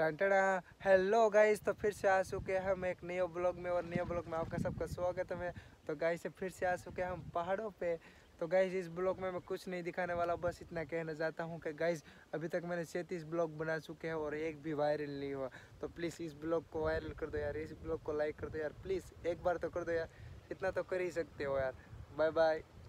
Hello guys, तो फिर से आ चुके हम एक नए ब्लॉग में और नए ब्लॉग में आपका सबका स्वागत है। तो गाइस फिर से आ चुके हम पहाड़ों पे। तो गाइस इस ब्लॉग में मैं कुछ नहीं दिखाने वाला, बस इतना कहना चाहता हूं कि गाइस अभी तक मैंने 37 ब्लॉग बना चुके हैं और एक भी वायरल नहीं हुआ। तो प्लीज़ इस ब्लॉग को वायरल कर दो यार, इस ब्लॉग को लाइक कर दो यार, प्लीज़ एक बार तो कर दो यार, इतना तो कर ही सकते हो यार। Bye bye.